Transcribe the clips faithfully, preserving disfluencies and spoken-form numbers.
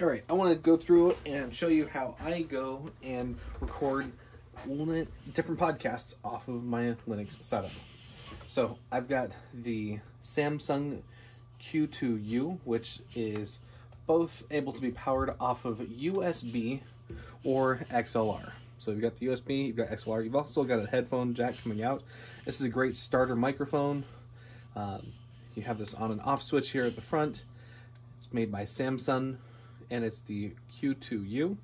All right, I want to go through and show you how I go and record different podcasts off of my Linux setup. So I've got the Samson Q two U, which is both able to be powered off of U S B or X L R. So you've got the U S B, you've got X L R, you've also got a headphone jack coming out. This is a great starter microphone. Um, you have this on and off switch here at the front. It's made by Samson, and it's the Q two U.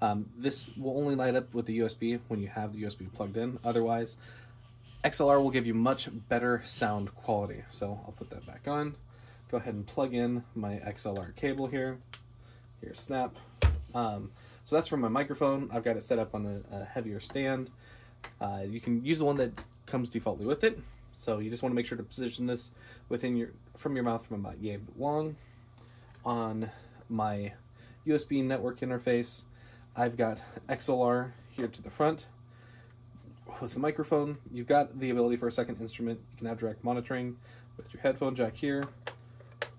Um, this will only light up with the U S B when you have the U S B plugged in. Otherwise, X L R will give you much better sound quality. So I'll put that back on. Go ahead and plug in my X L R cable here. Here, snap. Um, so that's for my microphone. I've got it set up on a, a heavier stand. Uh, you can use the one that comes defaultly with it. So you just want to make sure to position this within your from your mouth from about yay long. On my U S B network interface, I've got X L R here to the front. With the microphone, you've got the ability for a second instrument. You can have direct monitoring with your headphone jack here.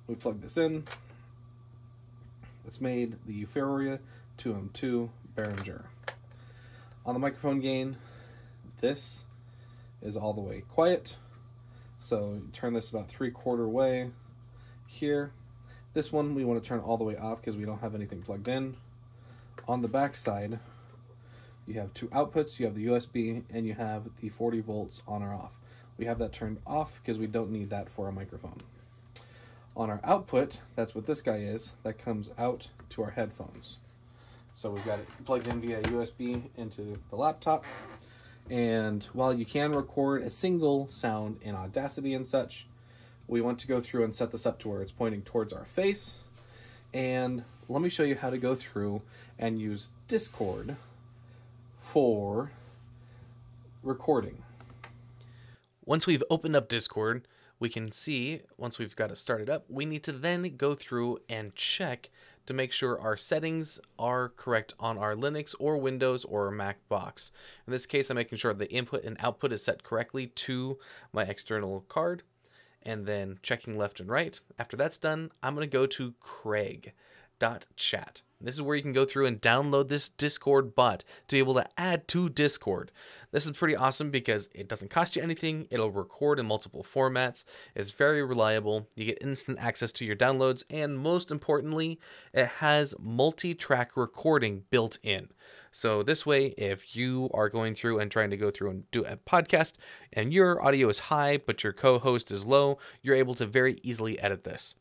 We plug this in. It's made the U M C two M two Behringer. On the microphone gain, this is all the way quiet. So you turn this about three quarter way here. This one we want to turn all the way off because we don't have anything plugged in. On the back side, you have two outputs. You have the U S B and you have the forty volts on or off. We have that turned off because we don't need that for a microphone. On our output, that's what this guy is. That comes out to our headphones. So we've got it plugged in via U S B into the laptop. And while you can record a single sound in Audacity and such, we want to go through and set this up to where it's pointing towards our face. And let me show you how to go through and use Discord for recording. Once we've opened up Discord, we can see, once we've got it started up, we need to then go through and check to make sure our settings are correct on our Linux or Windows or Mac box. In this case, I'm making sure the input and output is set correctly to my external card, and then checking left and right. After that's done, I'm going to go to craig dot chat. This is where you can go through and download this Discord bot to be able to add to Discord. This is pretty awesome because it doesn't cost you anything. It'll record in multiple formats. It's very reliable. You get instant access to your downloads. And most importantly, it has multi-track recording built in. So this way, if you are going through and trying to go through and do a podcast and your audio is high, but your co-host is low, you're able to very easily edit this.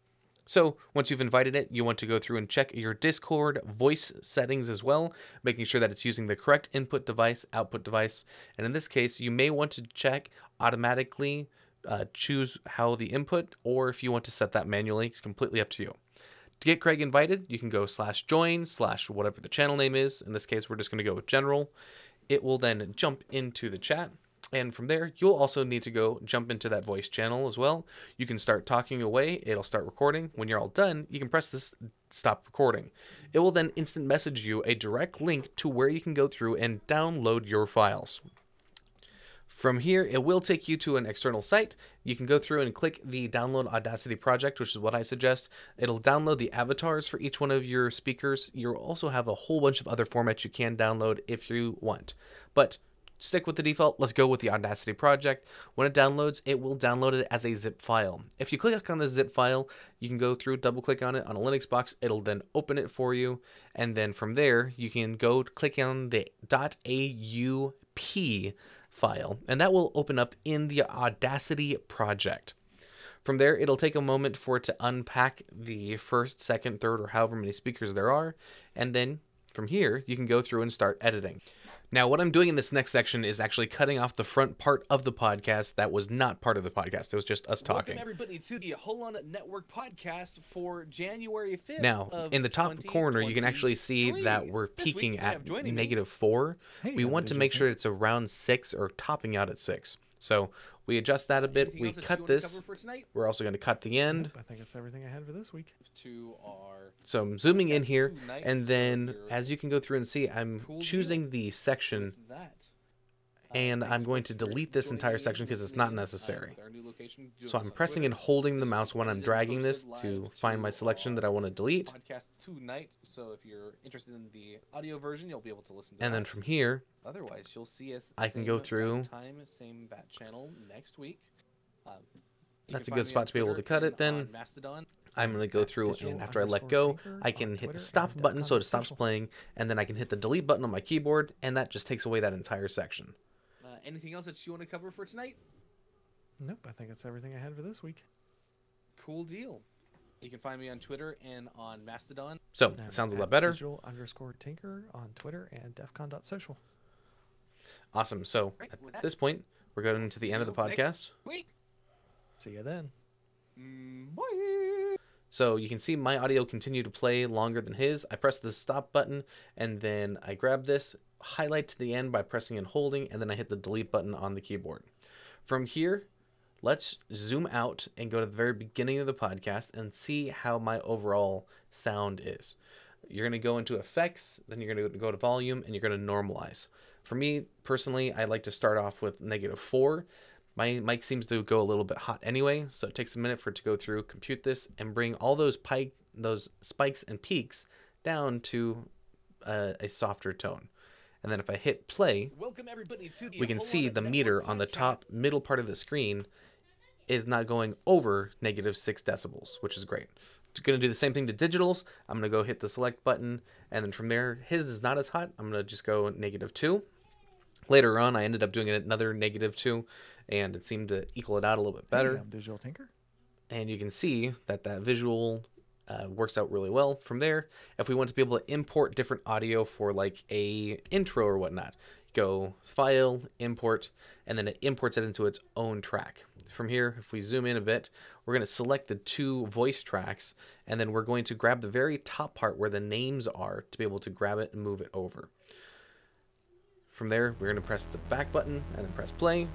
So once you've invited it, you want to go through and check your Discord voice settings as well, making sure that it's using the correct input device, output device. And in this case, you may want to check automatically, uh, choose how the input, or if you want to set that manually, it's completely up to you. To get Craig invited, you can go slash join slash whatever the channel name is. In this case, we're just going to go with general. It will then jump into the chat. And from there, you'll also need to go jump into that voice channel as well. You can start talking away. It'll start recording. When you're all done, you can press this stop recording. It will then instant message you a direct link to where you can go through and download your files. From here, it will take you to an external site. You can go through and click the download Audacity project, which is what I suggest. It'll download the avatars for each one of your speakers. You'll also have a whole bunch of other formats you can download if you want. But stick with the default. Let's go with the Audacity project. When it downloads, it will download it as a zip file. If you click on the zip file, you can go through, double click on it on a Linux box. It'll then open it for you. And then from there, you can go click on the .aup file, and that will open up in the Audacity project. From there, it'll take a moment for it to unpack the first, second, third, or however many speakers there are. And then from here, you can go through and start editing. Now, what I'm doing in this next section is actually cutting off the front part of the podcast that was not part of the podcast. It was just us talking. Welcome everybody to the Holon Network podcast for January fifth. Now, in the top corner, you can actually see that we're peaking at negative four. We want to make sure it's around six or topping out at six. So we adjust that a bit. We cut this. We're also going to cut the end. I think that's everything I had for this week. So I'm zooming in here, and then as you can go through and see, I'm choosing the section and I'm going to delete this entire section because it's not necessary. So I'm pressing and holding the mouse when I'm dragging this to find my selection that I want to delete. And then from here, I can go through. That's a good spot to be able to cut it then. I'm going to go through, and after I let go, I can hit the stop button so it stops playing, and then I can hit the delete button on my keyboard, and that just takes away that entire section. Uh, anything else that you want to cover for tonight? Nope, I think that's everything I had for this week. Cool deal. You can find me on Twitter and on Mastodon. So, it sounds a lot better. Digital underscore tinker on Twitter and defcon dot social. Awesome. So, at this point, we're going to the end of the podcast. See you then. Bye. So you can see my audio continue to play longer than his. I press the stop button, and then I grab this, highlight to the end by pressing and holding, and then I hit the delete button on the keyboard. From here, let's zoom out and go to the very beginning of the podcast and see how my overall sound is. You're going to go into effects, then you're going to go to volume, and you're going to normalize. For me, personally, I like to start off with negative four. My mic seems to go a little bit hot anyway, so it takes a minute for it to go through, compute this, and bring all those pike, those spikes and peaks down to uh, a softer tone. And then if I hit play, welcome everybody to the we can see the meter on the top middle part of the screen is not going over negative six decibels, which is great. I'm going to do the same thing to digitals. I'm going to go hit the select button, and then from there, his is not as hot. I'm going to just go negative two. Later on, I ended up doing another negative two, and it seemed to equal it out a little bit better. Hey, I'm Digital Tinker. And you can see that that visual uh, works out really well. From there, if we want to be able to import different audio for like a intro or whatnot, go File, Import, and then it imports it into its own track. From here, if we zoom in a bit, we're going to select the two voice tracks, and then we're going to grab the very top part where the names are to be able to grab it and move it over. From there, we're going to press the back button and then press play.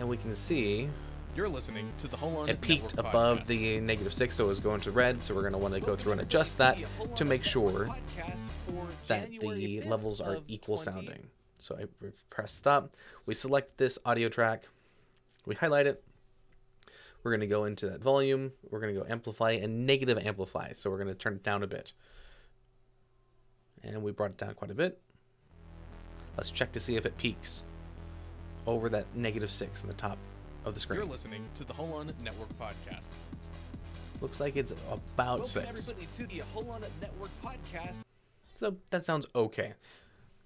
And we can see you're listening to the Holon Network. It peaked above the negative six, so it was going to red. So we're going to want to go through and adjust that to make sure that the levels are equal sounding. So I press stop. We select this audio track. We highlight it. We're going to go into that volume. We're going to go amplify and negative amplify. So we're going to turn it down a bit. And we brought it down quite a bit. Let's check to see if it peaks over that negative six in the top of the screen. You're listening to the Holon Network podcast. Looks like it's about six. Welcome everybody to the Holon Network podcast. So that sounds okay.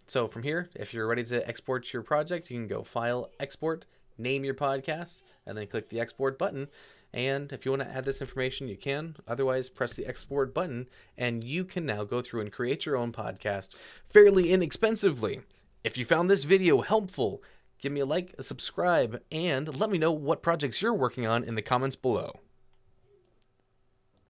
So from here, if you're ready to export your project, you can go File, Export, name your podcast, and then click the Export button. And if you want to add this information, you can. Otherwise, press the export button, and you can now go through and create your own podcast fairly inexpensively. If you found this video helpful, give me a like, a subscribe, and let me know what projects you're working on in the comments below.